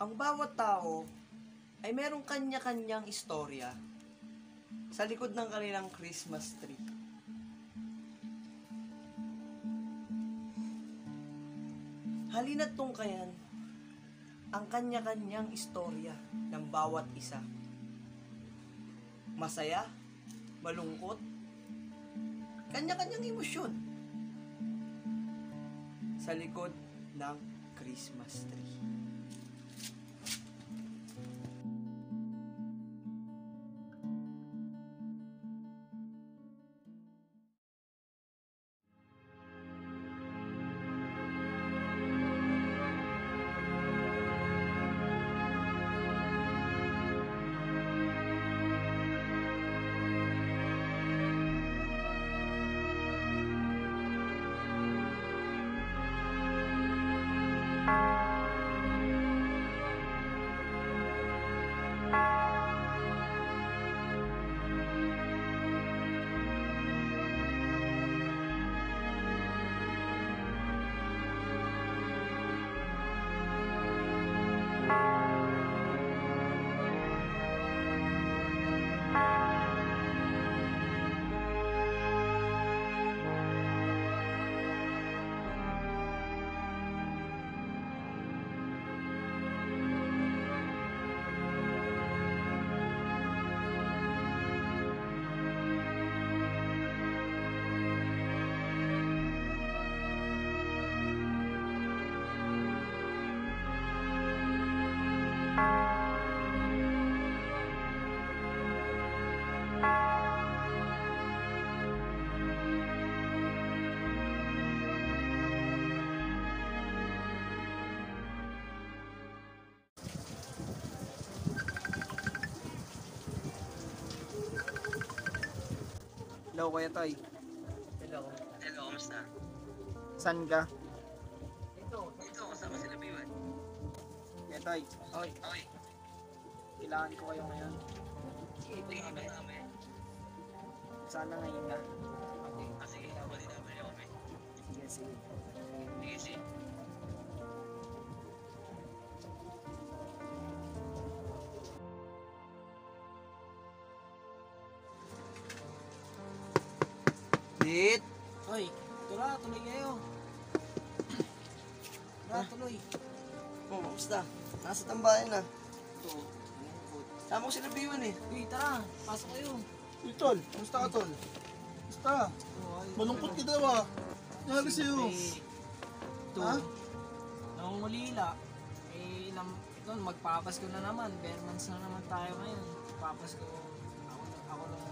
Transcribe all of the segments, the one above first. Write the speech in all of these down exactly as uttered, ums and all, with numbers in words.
ang bawat tao ay merong kanya-kanyang istorya sa likod ng kanilang Christmas tree. Halina't tungkayan ang kanya-kanyang istorya ng bawat isa. Masaya, malungkot, kanya-kanyang emosyon sa likod ng Christmas tree. Hello, Kuya Toy. Hello. Hello, kamusta? Saan ka? Ito, ito, kasama sila Biwan. Kuya Toy. Oy, oy. Kailangan ko kayo ngayon. Ito yung iba namin. Sana ngayon na. Okay. Ah, sige, bali namin yung kami. Sige, sige. Sige, sige. Dit! Hoy, ito na, tuloy kayo. Tara, tuloy. Oh, basta. Nasa tambayan na. Ito. Sama ko sila Biwan eh. Uy, tara. Pasok kayo. Uy, Tol. Kamusta ka, Tol? Kamusta? Malungkot kita ba? Nangyari sa'yo. Ito. Nung ulila, eh, ito, magpapas ko na naman. Bermonths na naman tayo ngayon. Papas ko. Ako, ako lang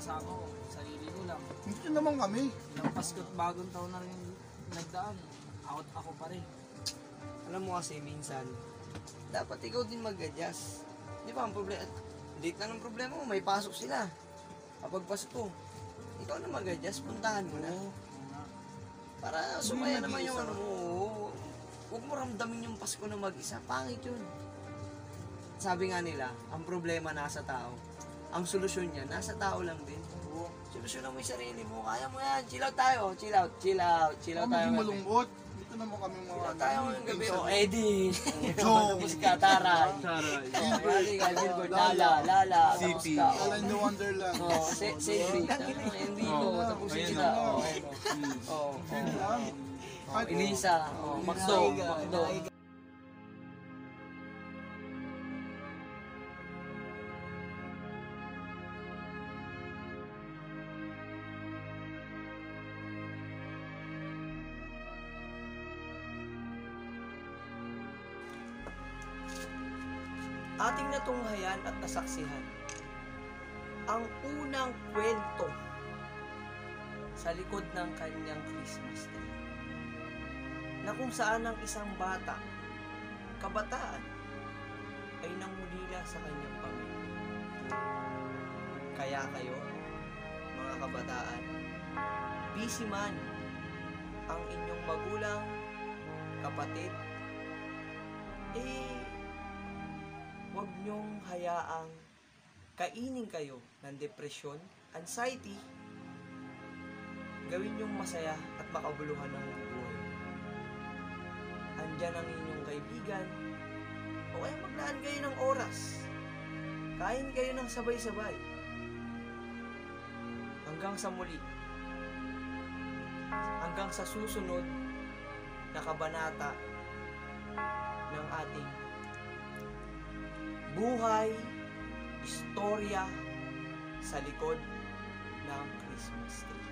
kasama ko. Sarili ko lang. Dito naman kami. Ilang Pasko't bagong taon na rin nagdaan. Out ako pa rin. Alam mo kasi minsan, dapat ikaw din mag-adjust. Di ba ang problema? Late na ng problema mo, may pasok sila. Kapag pasok ko, ikaw na mag-adjust, puntahan mo na. Para sumaya naman yung ano mo. Huwag mo ramdamin yung Pasko na mag-isa. Pangit yun. Sabi nga nila, ang problema nasa tao. Ang solusyon niya, nasa tao lang din. Solusyonan mo yung sarili mo, kaya mo yan, chill out tayo, chill out, chill out, chill out tayo. Ang maging malungkot, dito naman kami mga... Chill out tayo ngayong gabi, o Eddie, tapos ka, taray, billboard, lala, lala, tapos ka. Lala in the Wonderland. O, Sentry, Enrico, tapos sila, o, Elisa, o, Macdo, Macdo. Ating natunghayan at nasaksihan ang unang kwento sa likod ng kanyang Christmas tree na kung saan ang isang bata, kabataan, ay nangulila sa kanyang pamilya. Kaya kayo, mga kabataan, busy man ang inyong magulang, kapatid, eh, huwag niyong hayaang kainin kayo ng depression, anxiety. Gawin niyong masaya at makabuluhan ng buhay. Andiyan ang inyong kaibigan, O kaya maglaan kayo ng oras. Kain kayo ng sabay-sabay. Hanggang sa muli. Hanggang sa susunod na kabanata ng ating buhay, istorya sa likod ng Christmas tree.